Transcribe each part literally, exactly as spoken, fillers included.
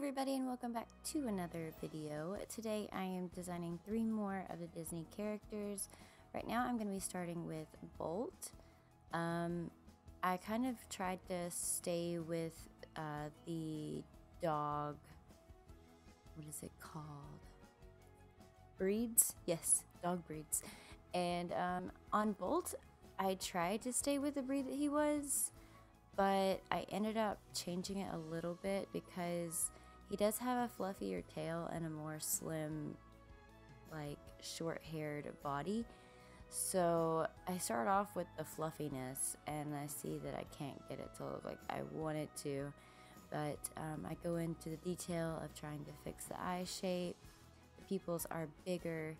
everybody, and welcome back to another video. Today I am designing three more of the Disney characters. Right now I'm going to be starting with Bolt. Um, I kind of tried to stay with uh, the dog, what is it called? Breeds? Yes, dog breeds. And um, on Bolt, I tried to stay with the breed that he was, but I ended up changing it a little bit because he does have a fluffier tail and a more slim, like short-haired body. So I start off with the fluffiness and I see that I can't get it to look like I want it to, but um, I go into the detail of trying to fix the eye shape. The pupils are bigger,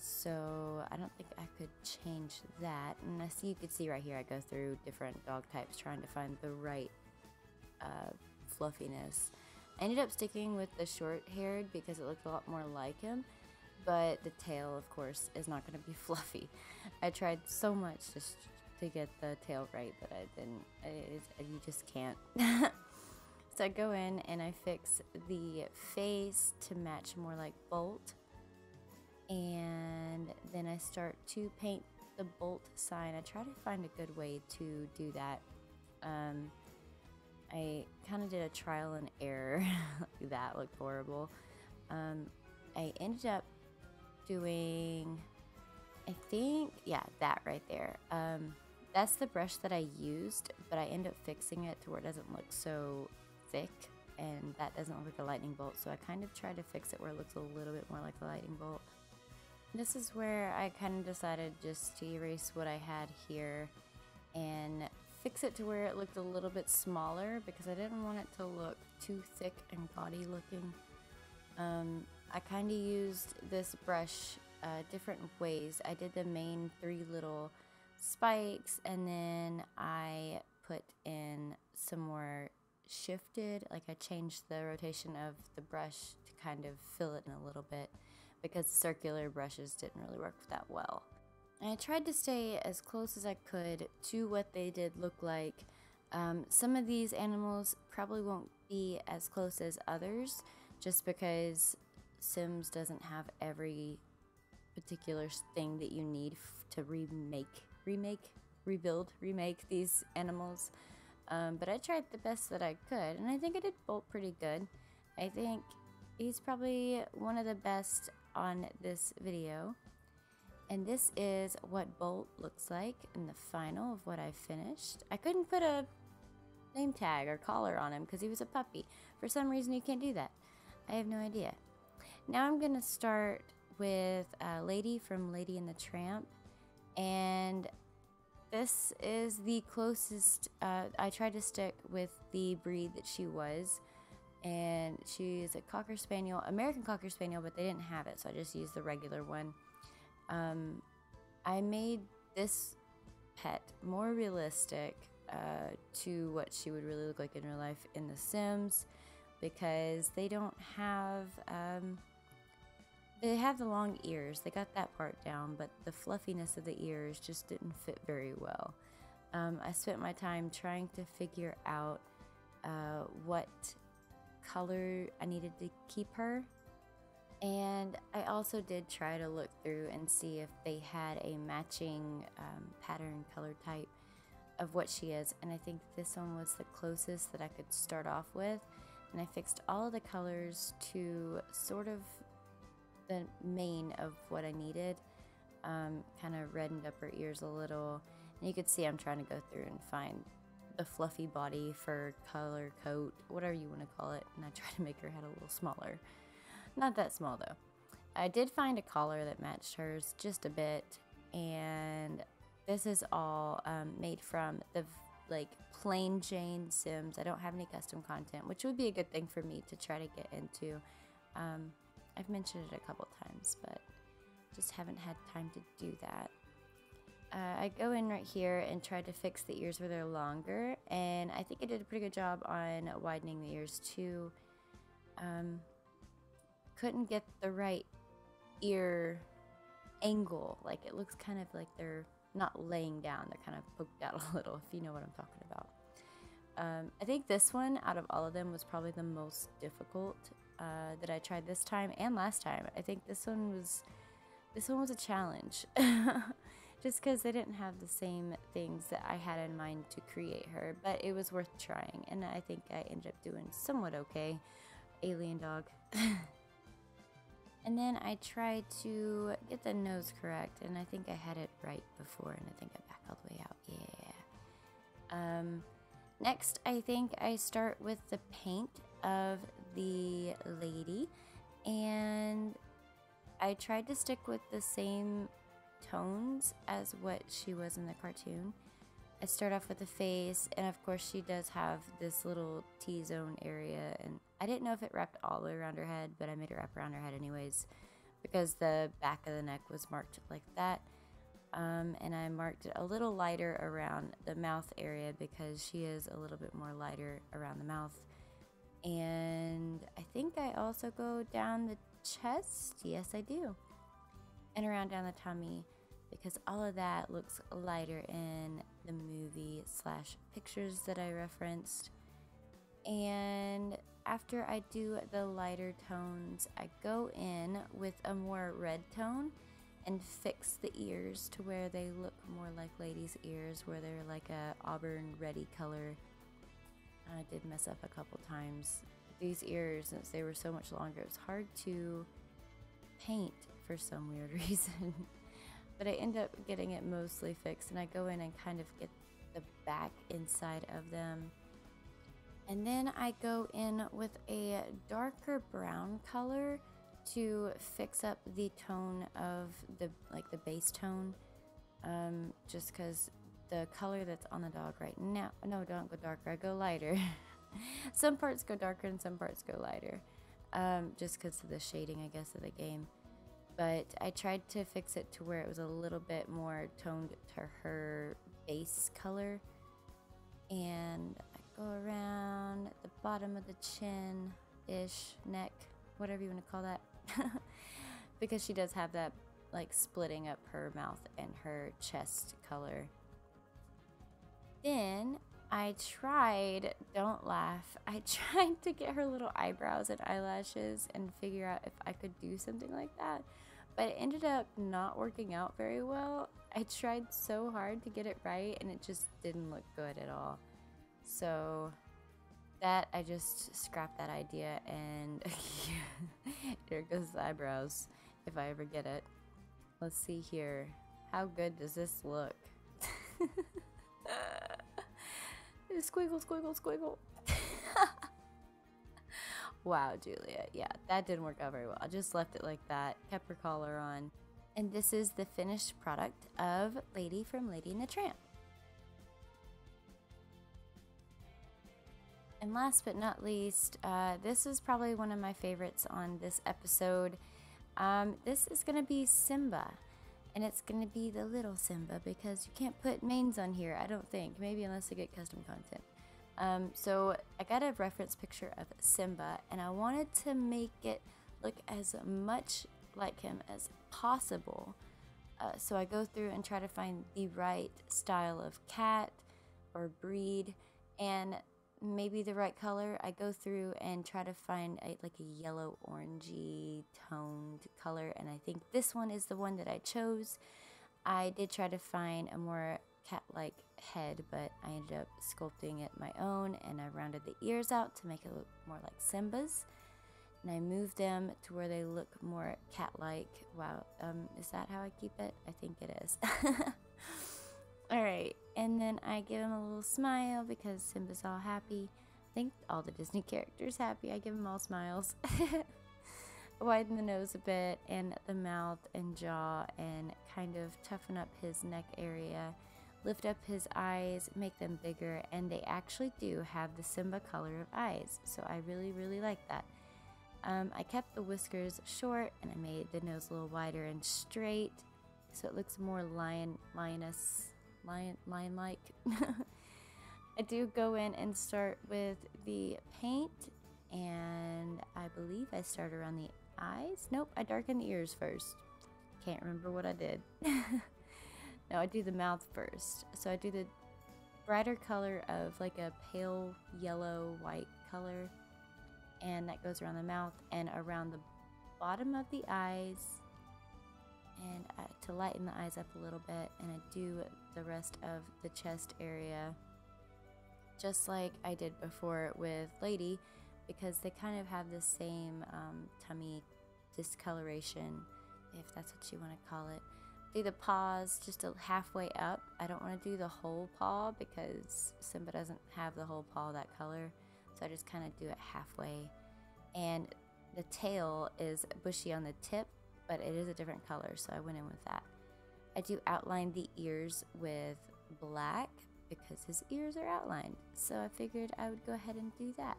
so I don't think I could change that. And I see, you can see right here, I go through different dog types trying to find the right uh, fluffiness. I ended up sticking with the short-haired because it looked a lot more like him, but the tail, of course, is not going to be fluffy. I tried so much just to get the tail right, but I didn't. It, it, you just can't. So I go in and I fix the face to match more like Bolt. And then I start to paint the Bolt sign. I try to find a good way to do that. Um, I kind of did a trial and error. That looked horrible. Um, I ended up doing, I think, yeah, that right there. Um, that's the brush that I used, but I end up fixing it to where it doesn't look so thick, and that doesn't look like a lightning bolt. So I kind of tried to fix it where it looks a little bit more like a lightning bolt. This is where I kind of decided just to erase what I had here and fix it to where it looked a little bit smaller because I didn't want it to look too thick and gaudy looking. Um, I kind of used this brush uh, different ways. I did the main three little spikes, and then I put in some more shifted, like I changed the rotation of the brush to kind of fill it in a little bit, because circular brushes didn't really work that well. And I tried to stay as close as I could to what they did look like. Um, some of these animals probably won't be as close as others, just because Sims doesn't have every particular thing that you need f to remake, remake, rebuild, remake these animals. Um, but I tried the best that I could, and I think I did Bolt pretty good. I think he's probably one of the best on this video, and this is what Bolt looks like in the final of what I finished. I couldn't put a name tag or collar on him because he was a puppy. For some reason you can't do that. I have no idea. Now I'm gonna start with uh, Lady from Lady and the Tramp, and this is the closest. uh, I tried to stick with the breed that she was, and she is a Cocker Spaniel, American Cocker Spaniel, but they didn't have it, so I just used the regular one. Um, I made this pet more realistic uh, to what she would really look like in real life in The Sims, because they don't have, um, they have the long ears, they got that part down, but the fluffiness of the ears just didn't fit very well. Um, I spent my time trying to figure out uh, what color I needed to keep her, and I also did try to look through and see if they had a matching um, pattern color type of what she is, and I think this one was the closest that I could start off with. And I fixed all of the colors to sort of the main of what I needed. Um, kind of reddened up her ears a little, and you could see I'm trying to go through and find a fluffy body, fur, color, coat, whatever you want to call it, and I try to make her head a little smaller. Not that small though. I did find a collar that matched hers just a bit, and this is all um, made from the like plain Jane Sims. I don't have any custom content, which would be a good thing for me to try to get into. Um, I've mentioned it a couple times, but just haven't had time to do that. Uh, I go in right here and try to fix the ears where they're longer, and I think I did a pretty good job on widening the ears too. Um, couldn't get the right ear angle. Like, it looks kind of like they're not laying down, they're kind of poked out a little, if you know what I'm talking about. Um, I think this one out of all of them was probably the most difficult uh, that I tried this time and last time. I think this one was this one was a challenge just because they didn't have the same things that I had in mind to create her, but it was worth trying, and I think I ended up doing somewhat okay. Alien dog. And then I tried to get the nose correct, and I think I had it right before, and I think I back all the way out. Yeah. Um, next, I think I start with the paint of the lady, and I tried to stick with the same tones as what she was in the cartoon. I start off with the face, and of course she does have this little T-zone area, and I didn't know if it wrapped all the way around her head, but I made it wrap around her head anyways because the back of the neck was marked like that, um, and I marked it a little lighter around the mouth area because she is a little bit more lighter around the mouth. And I think I also go down the chest, yes I do, and around down the tummy, because all of that looks lighter in the movie slash pictures that I referenced. And after I do the lighter tones, I go in with a more red tone and fix the ears to where they look more like ladies' ears, where they're like a auburn reddy color. I did mess up a couple times. These ears, since they were so much longer, it was hard to paint for some weird reason. But I end up getting it mostly fixed, and I go in and kind of get the back inside of them. And then I go in with a darker brown color to fix up the tone of the, like the base tone, um, just because the color that's on the dog right now, no, don't go darker, I go lighter. Some parts go darker and some parts go lighter, um, just because of the shading, I guess, of the game. But I tried to fix it to where it was a little bit more toned to her base color. And I go around the bottom of the chin-ish, neck, whatever you want to call that. Because she does have that, like, splitting up her mouth and her chest color. Then I tried, don't laugh, I tried to get her little eyebrows and eyelashes and figure out if I could do something like that, but it ended up not working out very well. I tried so hard to get it right, and it just didn't look good at all. So that, I just scrapped that idea, and here goes the eyebrows, if I ever get it. Let's see here. How good does this look? Squiggle, squiggle, squiggle. Wow, Julia. Yeah, that didn't work out very well. I just left it like that, kept her collar on. And this is the finished product of Lady from Lady and the Tramp. And last but not least, uh, this is probably one of my favorites on this episode. Um, this is going to be Simba. And it's going to be the little Simba, because you can't put mains on here, I don't think. Maybe unless you get custom content. Um, so I got a reference picture of Simba, and I wanted to make it look as much like him as possible. Uh, so I go through and try to find the right style of cat or breed, and maybe the right color. I go through and try to find a, like a yellow orangey toned color, and I think this one is the one that I chose. I did try to find a more cat-like head, but I ended up sculpting it my own, and I rounded the ears out to make it look more like Simba's, and I moved them to where they look more cat-like. Wow, um, is that how I keep it? I think it is. Alright, and then I give him a little smile because Simba's all happy. I think all the Disney characters happy. I give them all smiles. Widen the nose a bit, and the mouth and jaw, and kind of toughen up his neck area. Lift up his eyes, make them bigger, and they actually do have the Simba color of eyes. So I really, really like that. Um, I kept the whiskers short, and I made the nose a little wider and straight, so it looks more lion, lioness. Lion, lion-like. I do go in and start with the paint, and I believe I start around the eyes. Nope, I darken the ears first. Can't remember what I did. No, I do the mouth first. So I do the brighter color of like a pale yellow white color, and that goes around the mouth and around the bottom of the eyes, and I, to lighten the eyes up a little bit, and I do the rest of the chest area just like I did before with Lady, because they kind of have the same um, tummy discoloration, if that's what you want to call it. Do the paws just a halfway up. I don't want to do the whole paw because Simba doesn't have the whole paw that color, so I just kind of do it halfway. And the tail is bushy on the tip, but it is a different color, so I went in with that. I do outline the ears with black because his ears are outlined, so I figured I would go ahead and do that.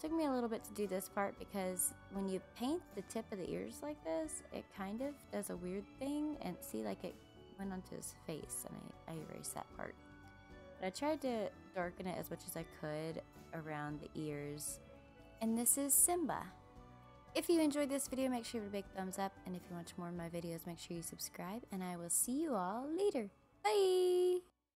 Took me a little bit to do this part because when you paint the tip of the ears like this, it kind of does a weird thing, and see, like it went onto his face, and I, I erased that part. But I tried to darken it as much as I could around the ears. And this is Simba. If you enjoyed this video, make sure you give it a big thumbs up, and if you want more of my videos, make sure you subscribe, and I will see you all later. Bye!